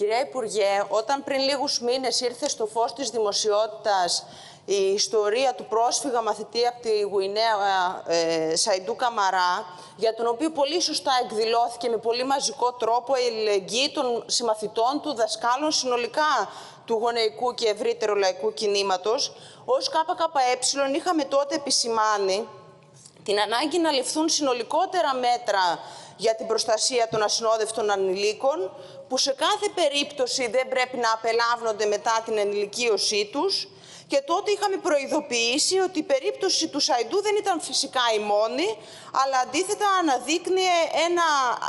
Κυρία Υπουργέ, όταν πριν λίγους μήνες ήρθε στο φως της δημοσιότητας η ιστορία του πρόσφυγα μαθητή από τη Γουινέα Σαϊντού Καμαρά, για τον οποίο πολύ σωστά εκδηλώθηκε με πολύ μαζικό τρόπο η αλληλεγγύη των συμμαθητών του, δασκάλων, συνολικά του γονεϊκού και ευρύτερου λαϊκού κινήματος, ως ΚΚΕ είχαμε τότε επισημάνει την ανάγκη να ληφθούν συνολικότερα μέτρα για την προστασία των ασυνόδευτων ανηλίκων, που σε κάθε περίπτωση δεν πρέπει να απελάβνονται μετά την ενηλικίωσή τους. Και τότε είχαμε προειδοποιήσει ότι η περίπτωση του Σαϊντού δεν ήταν φυσικά η μόνη, αλλά αντίθετα αναδείκνυε ένα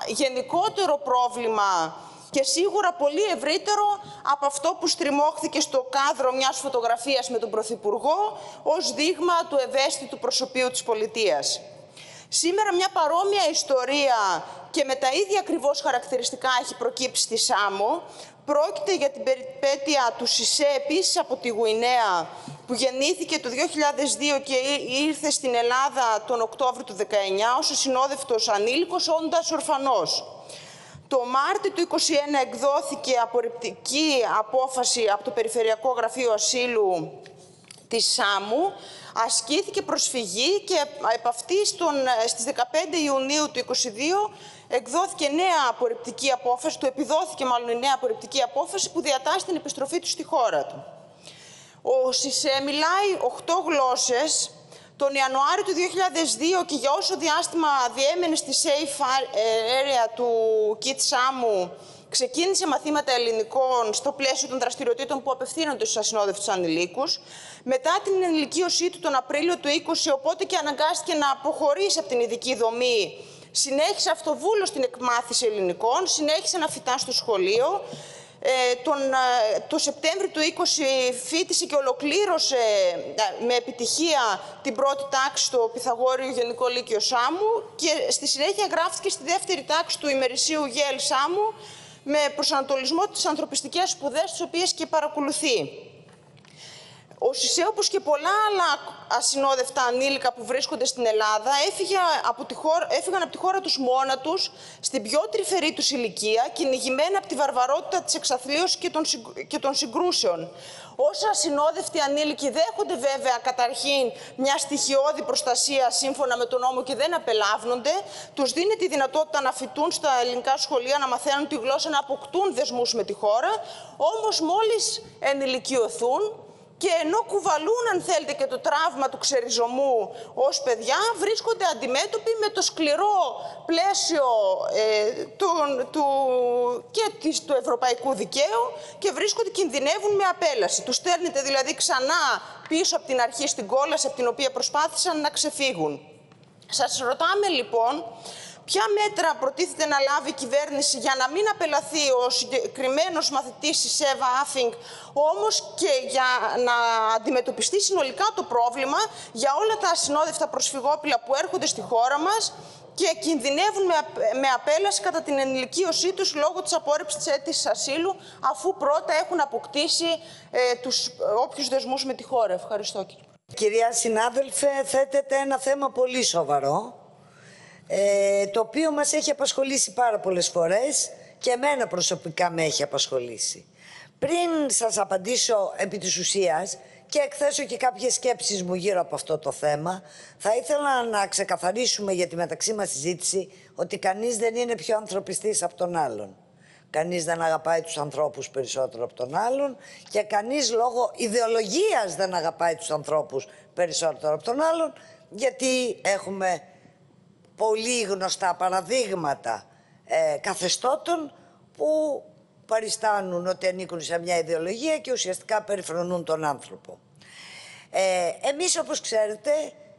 γενικότερο πρόβλημα και σίγουρα πολύ ευρύτερο από αυτό που στριμώχθηκε στο κάδρο μιας φωτογραφίας με τον Πρωθυπουργό ως δείγμα του ευαίσθητου προσωπείου της πολιτείας. Σήμερα μια παρόμοια ιστορία και με τα ίδια ακριβώς χαρακτηριστικά έχει προκύψει στη Σάμο. Πρόκειται για την περιπέτεια του Σισέ, επίσης από τη Γουινέα, που γεννήθηκε το 2002 και ήρθε στην Ελλάδα τον Οκτώβριο του 19 ως ασυνόδευτος ανήλικος, όντας ορφανός. Το Μάρτιο του 2021 εκδόθηκε απορριπτική απόφαση από το Περιφερειακό Γραφείο Ασύλου της Σάμου. Ασκήθηκε προσφυγή και επ' αυτή στις 15 Ιουνίου του 2022 εκδόθηκε νέα απορριπτική απόφαση, του επιδόθηκε μάλλον η νέα απορριπτική απόφαση που διατάσσει την επιστροφή του στη χώρα του. Ο Σισέ μιλάει 8 γλώσσες. Τον Ιανουάριο του 2002 και για όσο διάστημα διέμενε στη safe area του Κιτσάμου, ξεκίνησε μαθήματα ελληνικών στο πλαίσιο των δραστηριοτήτων που απευθύνονται στους ασυνόδευτους ανηλίκους. Μετά την ενηλικίωσή του τον Απρίλιο του 2020, οπότε και αναγκάστηκε να αποχωρήσει από την ειδική δομή, συνέχισε αυτοβούλως την εκμάθηση ελληνικών, συνέχισε να φοιτά στο σχολείο. Το Σεπτέμβριο του 2020 φοίτησε και ολοκλήρωσε με επιτυχία την πρώτη τάξη στο Πυθαγόριο Γενικό Λύκειο Σάμου και στη συνέχεια γράφτηκε στη δεύτερη τάξη του ημερησίου ΓΕΛ Σάμου με προσανατολισμό τις ανθρωπιστικές σπουδές, τις οποίες και παρακολουθεί. Ο Σισέ, όπως και πολλά άλλα ασυνόδευτα ανήλικα που βρίσκονται στην Ελλάδα, έφυγαν από τη χώρα τους μόνα τους, στην πιο τρυφερή τους ηλικία, κυνηγημένα από τη βαρβαρότητα της εξαθλίωσης και των συγκρούσεων. Όσα ασυνόδευτοι ανήλικοι δέχονται βέβαια καταρχήν μια στοιχειώδη προστασία σύμφωνα με τον νόμο και δεν απελάβνονται, τους δίνει τη δυνατότητα να φοιτούν στα ελληνικά σχολεία, να μαθαίνουν τη γλώσσα, να αποκτούν δεσμούς με τη χώρα. Όμως μόλις ενηλικιωθούν, και ενώ κουβαλούν, αν θέλετε, και το τραύμα του ξεριζωμού ως παιδιά, βρίσκονται αντιμέτωποι με το σκληρό πλαίσιο του ευρωπαϊκού δικαίου και βρίσκονται, κινδυνεύουν με απέλαση. Τους στέρνεται δηλαδή ξανά πίσω από την αρχή στην κόλαση από την οποία προσπάθησαν να ξεφύγουν. Σας ρωτάμε λοιπόν, ποια μέτρα προτίθεται να λάβει η κυβέρνηση για να μην απελαθεί ο συγκεκριμένος μαθητής της Εύα Άφινγκ, όμως και για να αντιμετωπιστεί συνολικά το πρόβλημα για όλα τα ασυνόδευτα προσφυγόπουλα που έρχονται στη χώρα μας και κινδυνεύουν με απέλαση κατά την ενηλικίωσή τους λόγω της απόρριψης της αίτησης ασύλου, αφού πρώτα έχουν αποκτήσει όποιους δεσμούς με τη χώρα. Ευχαριστώ, κύριε. Κυρία συνάδελφε, θέτετε ένα θέμα πολύ σοβαρό, το οποίο μας έχει απασχολήσει πάρα πολλές φορές και εμένα προσωπικά με έχει απασχολήσει. Πριν σας απαντήσω επί της ουσίας και εκθέσω και κάποιες σκέψεις μου γύρω από αυτό το θέμα, θα ήθελα να ξεκαθαρίσουμε για τη μεταξύ μας συζήτηση ότι κανείς δεν είναι πιο ανθρωπιστής από τον άλλον. Κανείς δεν αγαπάει τους ανθρώπους περισσότερο από τον άλλον και κανείς λόγω ιδεολογίας δεν αγαπάει τους ανθρώπους περισσότερο από τον άλλον, γιατί έχουμε πολύ γνωστά παραδείγματα καθεστώτων που παριστάνουν ότι ανήκουν σε μια ιδεολογία και ουσιαστικά περιφρονούν τον άνθρωπο. Εμείς, όπως ξέρετε,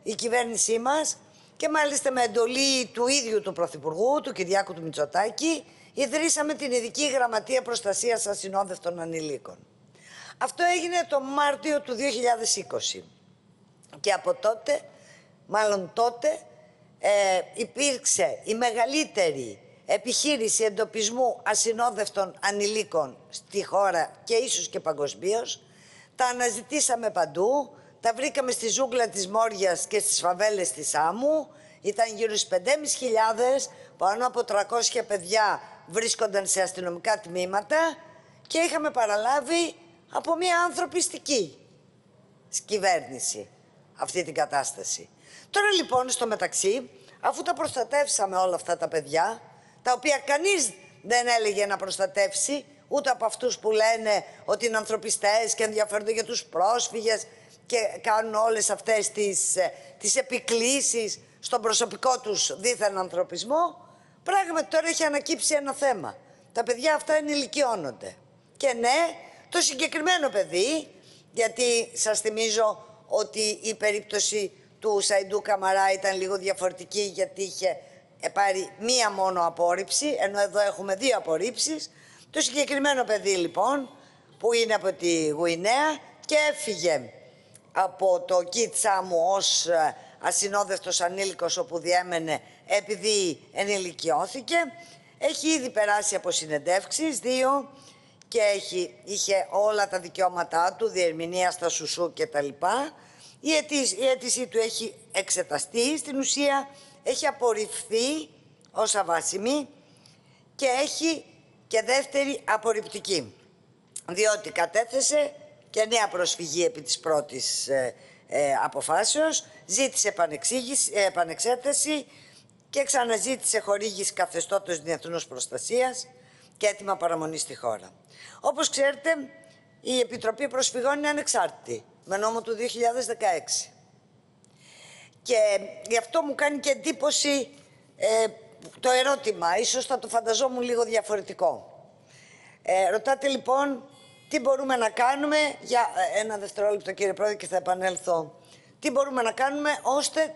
η κυβέρνησή μας και μάλιστα με εντολή του ίδιου του Πρωθυπουργού, του Κυριάκου του Μητσοτάκη, ιδρύσαμε την Ειδική Γραμματεία Προστασίας Ασυνόδευτων Ανηλίκων. Αυτό έγινε το Μάρτιο του 2020 και από τότε, μάλλον τότε, υπήρξε η μεγαλύτερη επιχείρηση εντοπισμού ασυνόδευτων ανηλίκων στη χώρα και ίσως και παγκοσμίως. Τα αναζητήσαμε παντού, τα βρήκαμε στη ζούγκλα της Μόριας και στις φαβέλες της Σάμου. Ήταν γύρω στις 5.500, πάνω από 300 παιδιά βρίσκονταν σε αστυνομικά τμήματα και είχαμε παραλάβει από μια ανθρωπιστική κυβέρνηση αυτή την κατάσταση. Τώρα λοιπόν στο μεταξύ, αφού τα προστατεύσαμε όλα αυτά τα παιδιά, τα οποία κανείς δεν έλεγε να προστατεύσει, ούτε από αυτούς που λένε ότι είναι ανθρωπιστές και ενδιαφέρονται για τους πρόσφυγες και κάνουν όλες αυτές τις επικλήσεις στον προσωπικό τους δίθεν ανθρωπισμό, πράγματι τώρα έχει ανακύψει ένα θέμα. Τα παιδιά αυτά ενηλικιώνονται. Και ναι, το συγκεκριμένο παιδί, γιατί σας θυμίζω ότι η περίπτωση του Σαϊντού Καμαρά ήταν λίγο διαφορετική, γιατί είχε πάρει μία μόνο απόρριψη, ενώ εδώ έχουμε δύο απορρίψεις. Το συγκεκριμένο παιδί λοιπόν, που είναι από τη Γουινέα και έφυγε από το Κιτσάμου ως ασυνόδευτος ανήλικος όπου διέμενε, επειδή ενηλικιώθηκε. Έχει ήδη περάσει από συνεντεύξεις, δύο, και είχε όλα τα δικαιώματά του, διερμηνία στα σουσού κτλ. Η αίτησή του έχει εξεταστεί, στην ουσία έχει απορριφθεί ως αβάσιμη και έχει και δεύτερη απορριπτική, διότι κατέθεσε και νέα προσφυγή επί της πρώτης αποφάσεως, ζήτησε επανεξέταση και ξαναζήτησε χορήγηση καθεστώτος διεθνούς προστασίας και αίτημα παραμονής στη χώρα. Όπως ξέρετε, η Επιτροπή Προσφυγών είναι ανεξάρτητη, με νόμο του 2016. Και γι' αυτό μου κάνει και εντύπωση το ερώτημα, ίσως θα το φανταζόμουν λίγο διαφορετικό. Ρωτάτε λοιπόν τι μπορούμε να κάνουμε, για ένα δευτερόλεπτο κύριε Πρόεδρε και θα επανέλθω, τι μπορούμε να κάνουμε ώστε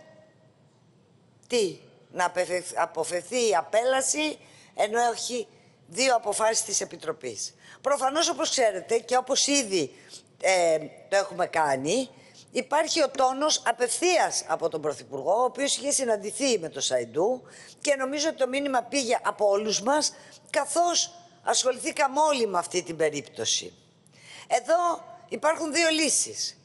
τι, να αποφευθεί η απέλαση, ενώ έχει δύο αποφάσεις της Επιτροπής. Προφανώς, όπως ξέρετε και όπως ήδη το έχουμε κάνει, υπάρχει ο τόνος απευθείας από τον Πρωθυπουργό, ο οποίος είχε συναντηθεί με τον Σαϊντού και νομίζω ότι το μήνυμα πήγε από όλους μας, καθώς ασχοληθήκαμε όλοι με αυτή την περίπτωση. Εδώ υπάρχουν δύο λύσεις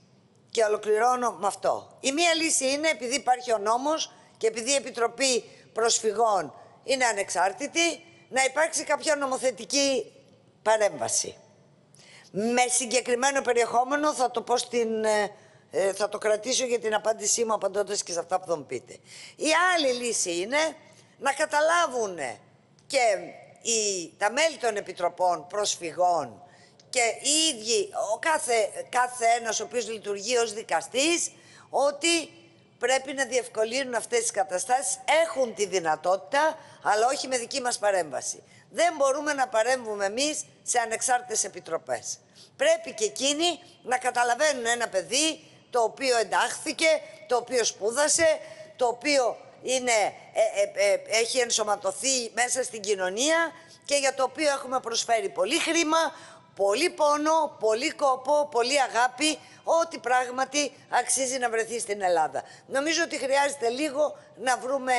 και ολοκληρώνω με αυτό. Η μία λύση είναι, επειδή υπάρχει ο νόμος και επειδή η Επιτροπή Προσφυγών είναι ανεξάρτητη, να υπάρξει κάποια νομοθετική παρέμβαση. Με συγκεκριμένο περιεχόμενο θα το πω θα το κρατήσω για την απάντησή μου, απαντώντας και σε αυτά που θα μου πείτε. Η άλλη λύση είναι να καταλάβουν και τα μέλη των Επιτροπών Προσφυγών και οι ίδιοι, κάθε ένας ο οποίος λειτουργεί ως δικαστής, ότι πρέπει να διευκολύνουν αυτές τις καταστάσεις. Έχουν τη δυνατότητα, αλλά όχι με δική μας παρέμβαση. Δεν μπορούμε να παρέμβουμε εμείς σε ανεξάρτητες επιτροπές. Πρέπει και εκείνοι να καταλαβαίνουν ένα παιδί το οποίο εντάχθηκε, το οποίο σπούδασε, το οποίο έχει ενσωματωθεί μέσα στην κοινωνία και για το οποίο έχουμε προσφέρει πολύ χρήμα, πολύ πόνο, πολύ κόπο, πολύ αγάπη, ό,τι πράγματι αξίζει να βρεθεί στην Ελλάδα. Νομίζω ότι χρειάζεται λίγο να βρούμε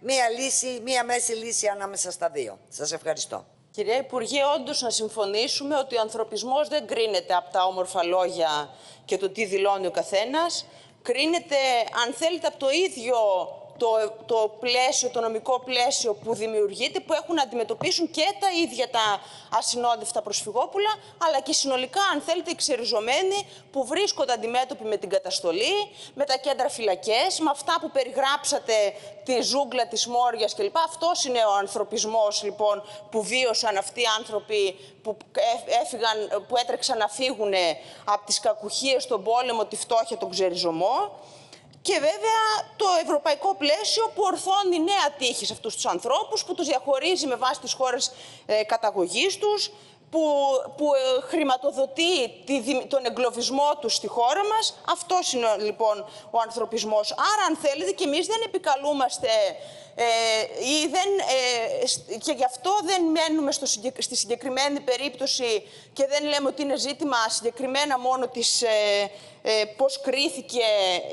μία λύση, μία μέση λύση ανάμεσα στα δύο. Σας ευχαριστώ. Κυρία Υπουργέ, όντως να συμφωνήσουμε ότι ο ανθρωπισμός δεν κρίνεται από τα όμορφα λόγια και το τι δηλώνει ο καθένας. Κρίνεται, αν θέλετε, από το ίδιο το πλαίσιο, το νομικό πλαίσιο που δημιουργείται, που έχουν να αντιμετωπίσουν και τα ίδια τα ασυνόδευτα προσφυγόπουλα, αλλά και συνολικά, αν θέλετε, οι ξεριζωμένοι που βρίσκονται αντιμέτωποι με την καταστολή, με τα κέντρα φυλακές, με αυτά που περιγράψατε, τη ζούγκλα της Μόριας κλπ. Αυτός είναι ο ανθρωπισμός λοιπόν που βίωσαν αυτοί οι άνθρωποι που έτρεξαν να φύγουν από τις κακουχίες, τον πόλεμο, τη φτώχεια, τον ξεριζωμό. Και βέβαια το ευρωπαϊκό πλαίσιο που ορθώνει νέα τύχη σε αυτούς τους ανθρώπους, που τους διαχωρίζει με βάση τις χώρες καταγωγής τους, που χρηματοδοτεί τον εγκλωβισμό τους στη χώρα μας. Αυτός είναι λοιπόν ο ανθρωπισμός. Άρα αν θέλετε και εμείς δεν επικαλούμαστε και γι' αυτό δεν μένουμε στη συγκεκριμένη περίπτωση και δεν λέμε ότι είναι ζήτημα συγκεκριμένα μόνο της πώς κρίθηκε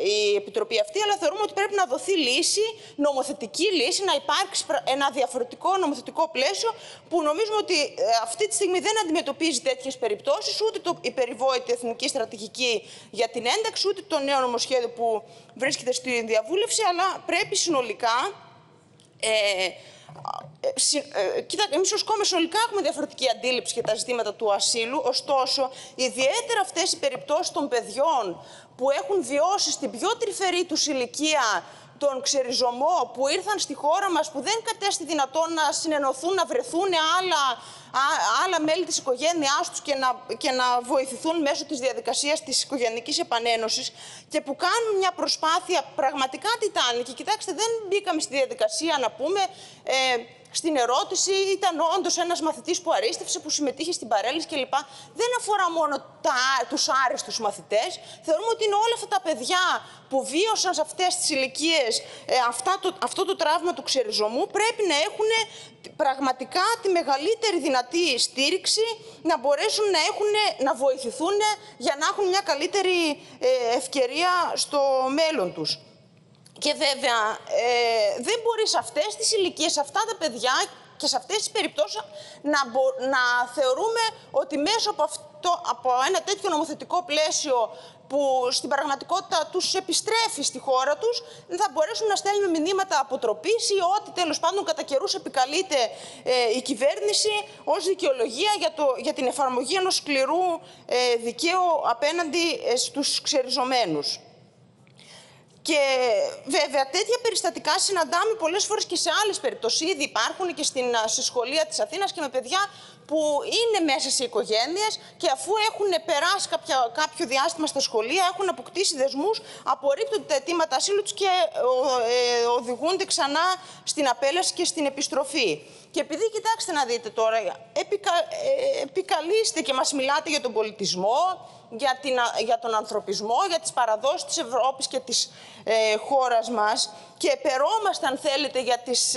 η Επιτροπή αυτή, αλλά θεωρούμε ότι πρέπει να δοθεί λύση, νομοθετική λύση, να υπάρξει ένα διαφορετικό νομοθετικό πλαίσιο που νομίζουμε ότι αυτή τη στιγμή δεν αντιμετωπίζει τέτοιες περιπτώσεις, ούτε η περιβόητη εθνική στρατηγική για την ένταξη, ούτε το νέο νομοσχέδιο που βρίσκεται στη διαβούλευση, αλλά πρέπει συνολικά Κοίτα, εμείς ως ΚΟΜΕ συνολικά έχουμε διαφορετική αντίληψη για τα ζητήματα του ασύλου, ωστόσο, ιδιαίτερα αυτές οι περιπτώσεις των παιδιών που έχουν βιώσει στην πιο τρυφερή τους ηλικία τον ξεριζωμό, που ήρθαν στη χώρα μας, που δεν κατέστη δυνατόν να συνενωθούν, να βρεθούν άλλα μέλη της οικογένειάς τους και να βοηθηθούν μέσω της διαδικασίας της οικογενειακής επανένωσης και που κάνουν μια προσπάθεια πραγματικά τιτάνικη. Κοιτάξτε, δεν μπήκαμε στη διαδικασία να πούμε... Στην ερώτηση ήταν όντως ένας μαθητής που αρίστευσε, που συμμετείχε στην παρέλυση κλπ. Δεν αφορά μόνο τους άριστους μαθητές. Θεωρούμε ότι είναι όλα αυτά τα παιδιά που βίωσαν σε αυτές τις ηλικίες αυτό το τραύμα του ξεριζωμού πρέπει να έχουν πραγματικά τη μεγαλύτερη δυνατή στήριξη, να μπορέσουν να βοηθηθούν για να έχουν μια καλύτερη ευκαιρία στο μέλλον τους. Και βέβαια, δεν μπορεί σε αυτές τις ηλικίες, σε αυτά τα παιδιά και σε αυτές τις περιπτώσεις να θεωρούμε ότι μέσω από ένα τέτοιο νομοθετικό πλαίσιο που στην πραγματικότητα τους επιστρέφει στη χώρα τους, θα μπορέσουν να στέλνουν μηνύματα αποτροπής ή ό,τι τέλος πάντων κατά καιρούς επικαλείται η κυβέρνηση ως δικαιολογία για την εφαρμογή ενός σκληρού δικαίου απέναντι στους ξεριζωμένους. Και βέβαια τέτοια περιστατικά συναντάμε πολλές φορές και σε άλλες περιπτώσεις. Ήδη υπάρχουν και στη σχολεία της Αθήνας και με παιδιά που είναι μέσα σε οικογένειες και αφού έχουν περάσει κάποιο διάστημα στα σχολεία, έχουν αποκτήσει δεσμούς, απορρίπτονται τα αιτήματα ασύλου τους και οδηγούνται ξανά στην απέλαση και στην επιστροφή. Και επειδή, κοιτάξτε να δείτε τώρα, επικαλείστε και μας μιλάτε για τον πολιτισμό, για τον ανθρωπισμό, για τις παραδόσεις της Ευρώπης και της χώρας μας και επερώμαστε, αν θέλετε, για τις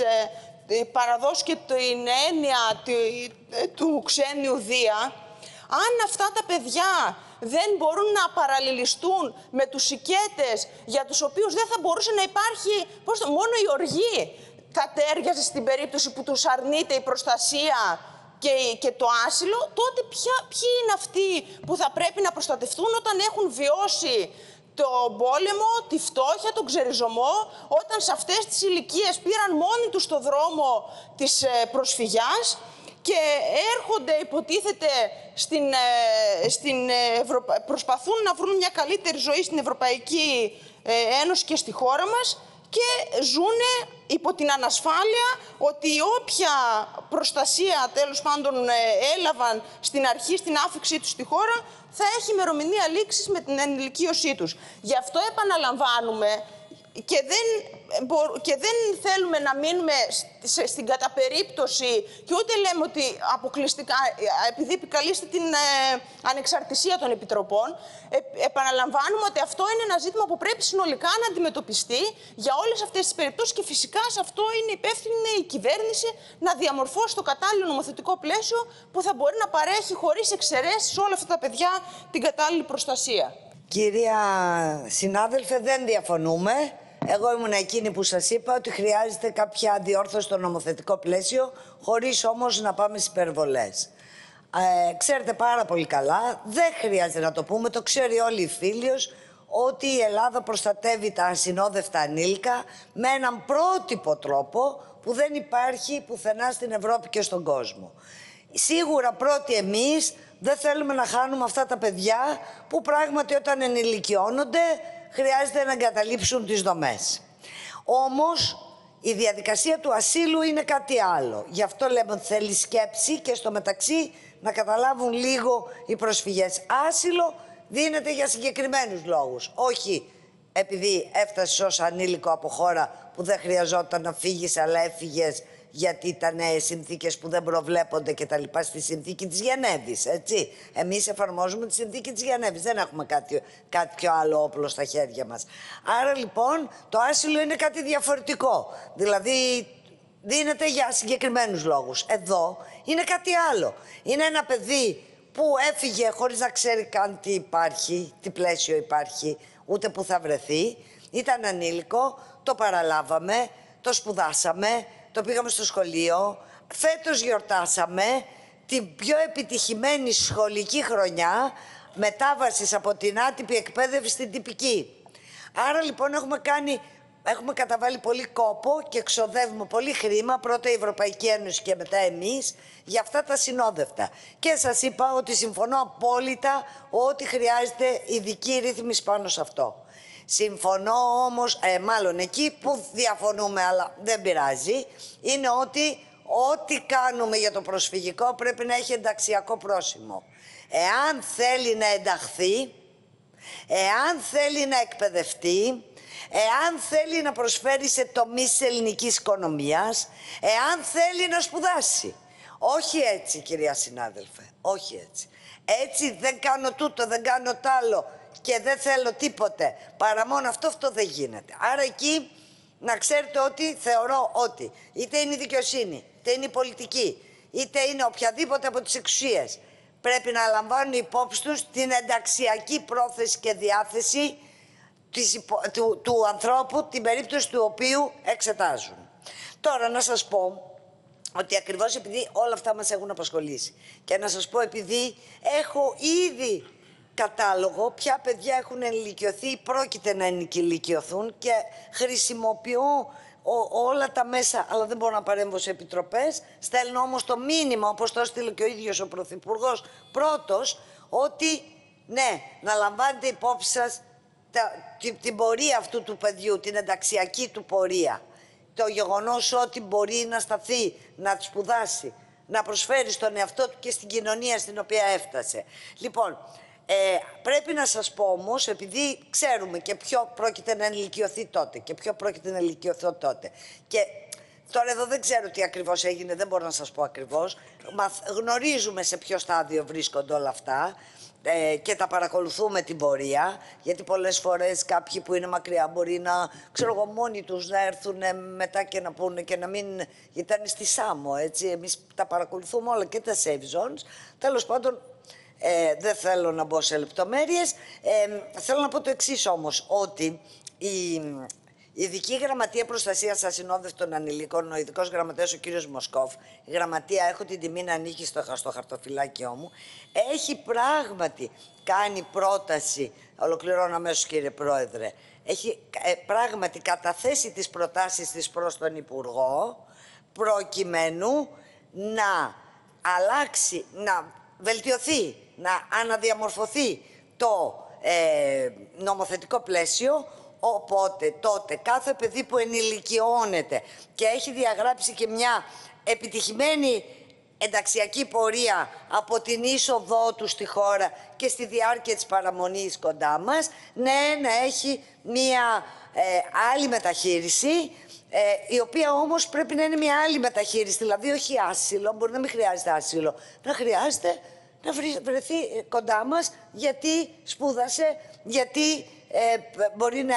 παραδόσεις και την έννοια του ξένιου Δία. Αν αυτά τα παιδιά δεν μπορούν να παραλληλιστούν με τους οικέτες για τους οποίους δεν θα μπορούσε να υπάρχει μόνο η οργή, θα τέριαζε στην περίπτωση που τους αρνείται η προστασία και το άσυλο, τότε ποιοι είναι αυτοί που θα πρέπει να προστατευτούν όταν έχουν βιώσει τον πόλεμο, τη φτώχεια, τον ξεριζωμό, όταν σε αυτές τις ηλικίες πήραν μόνοι τους το δρόμο της προσφυγιάς και έρχονται, υποτίθεται, προσπαθούν να βρουν μια καλύτερη ζωή στην Ευρωπαϊκή Ένωση και στη χώρα μας και ζούνε υπό την ανασφάλεια ότι όποια προστασία τέλος πάντων έλαβαν στην αρχή, στην άφηξή τους στη χώρα, θα έχει ημερομηνία λήξης με την ενηλικίωσή τους. Γι' αυτό επαναλαμβάνουμε και δεν θέλουμε να μείνουμε στην καταπερίπτωση και ούτε λέμε ότι αποκλειστικά, επειδή επικαλείστε την ανεξαρτησία των επιτροπών, επαναλαμβάνουμε ότι αυτό είναι ένα ζήτημα που πρέπει συνολικά να αντιμετωπιστεί για όλες αυτές τις περιπτώσεις και φυσικά σε αυτό είναι υπεύθυνη η κυβέρνηση να διαμορφώσει το κατάλληλο νομοθετικό πλαίσιο που θα μπορεί να παρέχει χωρίς εξαιρέσεις όλα αυτά τα παιδιά την κατάλληλη προστασία. Κυρία συνάδελφε, δεν διαφωνούμε. Εγώ ήμουν εκείνη που σας είπα ότι χρειάζεται κάποια διόρθωση στο νομοθετικό πλαίσιο, χωρίς όμως να πάμε στις υπερβολές. Ξέρετε πάρα πολύ καλά, δεν χρειάζεται να το πούμε, το ξέρει όλοι οι φίλοι, ότι η Ελλάδα προστατεύει τα ασυνόδευτα ανήλικα με έναν πρότυπο τρόπο που δεν υπάρχει πουθενά στην Ευρώπη και στον κόσμο. Σίγουρα πρώτοι εμείς δεν θέλουμε να χάνουμε αυτά τα παιδιά που πράγματι όταν ενηλικιώνονται χρειάζεται να εγκαταλείψουν τις δομές. Όμως η διαδικασία του ασύλου είναι κάτι άλλο. Γι' αυτό λέμε ότι θέλει σκέψη και στο μεταξύ να καταλάβουν λίγο οι προσφυγές. Άσυλο δίνεται για συγκεκριμένους λόγους. Όχι επειδή έφτασες ως ανήλικο από χώρα που δεν χρειαζόταν να φύγεις αλλά έφυγες γιατί ήταν συνθήκες που δεν προβλέπονται και τα λοιπά στη συνθήκη της Γενέβης, έτσι. Εμείς εφαρμόζουμε τη συνθήκη της Γενέβης, δεν έχουμε κάποιο άλλο όπλο στα χέρια μας. Άρα λοιπόν το άσυλο είναι κάτι διαφορετικό, δηλαδή δίνεται για συγκεκριμένους λόγους. Εδώ είναι κάτι άλλο, είναι ένα παιδί που έφυγε χωρίς να ξέρει καν τι υπάρχει, τι πλαίσιο υπάρχει, ούτε που θα βρεθεί, ήταν ανήλικο, το παραλάβαμε, το σπουδάσαμε, το πήγαμε στο σχολείο, φέτος γιορτάσαμε την πιο επιτυχημένη σχολική χρονιά μετάβασης από την άτυπη εκπαίδευση στην τυπική. Άρα λοιπόν έχουμε κάνει Έχουμε καταβάλει πολύ κόπο και ξοδεύουμε πολύ χρήμα, πρώτα η Ευρωπαϊκή Ένωση και μετά εμείς, για αυτά τα συνόδευτα. Και σας είπα ότι συμφωνώ απόλυτα ότι χρειάζεται ειδική ρύθμιση πάνω σε αυτό. Συμφωνώ όμως, μάλλον εκεί που διαφωνούμε, αλλά δεν πειράζει, είναι ότι ό,τι κάνουμε για το προσφυγικό πρέπει να έχει ενταξιακό πρόσημο. Εάν θέλει να ενταχθεί, εάν θέλει να εκπαιδευτεί, εάν θέλει να προσφέρει σε τομείς της ελληνικής οικονομίας, εάν θέλει να σπουδάσει. Όχι έτσι, κυρία συνάδελφε, όχι έτσι. Έτσι δεν κάνω τούτο, δεν κάνω τ' άλλο και δεν θέλω τίποτε. Παρά μόνο αυτό δεν γίνεται. Άρα εκεί να ξέρετε ότι θεωρώ ότι είτε είναι η δικαιοσύνη, είτε είναι η πολιτική, είτε είναι οποιαδήποτε από τις εξουσίες, πρέπει να λαμβάνουν υπόψη τους την ενταξιακή πρόθεση και διάθεση του ανθρώπου, την περίπτωση του οποίου εξετάζουν. Τώρα να σας πω ότι ακριβώς επειδή όλα αυτά μας έχουν απασχολήσει και να σας πω επειδή έχω ήδη κατάλογο ποια παιδιά έχουν ενηλικιωθεί ή πρόκειται να ενηλικιωθούν και χρησιμοποιώ όλα τα μέσα, αλλά δεν μπορώ να παρέμβω σε επιτροπές. Στέλνω όμως το μήνυμα, όπως το έστειλε και ο ίδιος ο Πρωθυπουργός πρώτος, ότι ναι, να λαμβάνετε υπόψη σας την πορεία αυτού του παιδιού, την ενταξιακή του πορεία. Το γεγονός ότι μπορεί να σταθεί, να σπουδάσει, να προσφέρει στον εαυτό του και στην κοινωνία στην οποία έφτασε. Λοιπόν, πρέπει να σας πω όμως, επειδή ξέρουμε και ποιο πρόκειται να ενηλικιωθεί τότε και ποιο πρόκειται να ενηλικιωθώ τότε. Και τώρα εδώ δεν ξέρω τι ακριβώς έγινε, δεν μπορώ να σας πω ακριβώς. Γνωρίζουμε σε ποιο στάδιο βρίσκονται όλα αυτά. Και τα παρακολουθούμε την πορεία, γιατί πολλές φορές κάποιοι που είναι μακριά μπορεί να, ξέρω εγώ, μόνοι τους να έρθουν μετά και να πούνε και να μην ήταν στη Σάμο, έτσι. Εμείς τα παρακολουθούμε όλα και τα safe zones. Τέλος πάντων, δεν θέλω να μπω σε λεπτομέρειες. Θέλω να πω το εξής όμως, ότι η Ειδική Γραμματεία Προστασίας Ασυνόδευτων Ανηλίκων, ο Ειδικός Γραμματέας ο κύριος Μοσκόφ, η γραμματεία, έχω την τιμή να ανήκει στο χαρτοφυλάκιό μου, έχει πράγματι κάνει πρόταση, ολοκληρώνω αμέσως κύριε Πρόεδρε, έχει πράγματι καταθέσει τις προτάσεις της προς τον Υπουργό, προκειμένου να αλλάξει, να βελτιωθεί, να αναδιαμορφωθεί το νομοθετικό πλαίσιο. Οπότε τότε κάθε παιδί που ενηλικιώνεται και έχει διαγράψει και μια επιτυχημένη ενταξιακή πορεία από την είσοδό του στη χώρα και στη διάρκεια της παραμονής κοντά μας, ναι, να έχει μια άλλη μεταχείριση, η οποία όμως πρέπει να είναι μια άλλη μεταχείριση, δηλαδή όχι άσυλο, μπορεί να μην χρειάζεται άσυλο, να χρειάζεται να βρεθεί κοντά μας γιατί σπούδασε, γιατί μπορεί να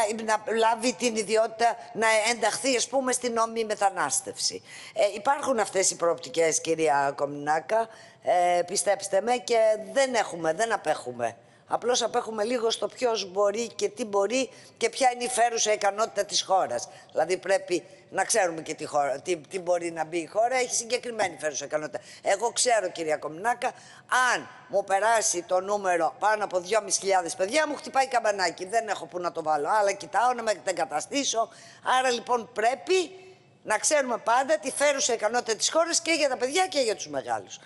λάβει την ιδιότητα να ενταχθεί, ας πούμε, στην νόμιμη μετανάστευση. Υπάρχουν αυτές οι προοπτικές, κυρία Κομνηνάκα, πιστέψτε με, και δεν απέχουμε. Απλώς απέχουμε λίγο στο ποιος μπορεί και τι μπορεί και ποια είναι η φέρουσα ικανότητα της χώρας. Δηλαδή πρέπει να ξέρουμε και τι μπορεί να μπει η χώρα. Έχει συγκεκριμένη φέρουσα ικανότητα. Εγώ ξέρω, κυρία Κομνηνάκα, αν μου περάσει το νούμερο πάνω από 2.500 παιδιά, μου χτυπάει καμπανάκι. Δεν έχω που να το βάλω. Αλλά κοιτάω να με καταστήσω. Άρα λοιπόν πρέπει να ξέρουμε πάντα τη φέρουσα ικανότητα της χώρας και για τα παιδιά και για τους μεγάλους.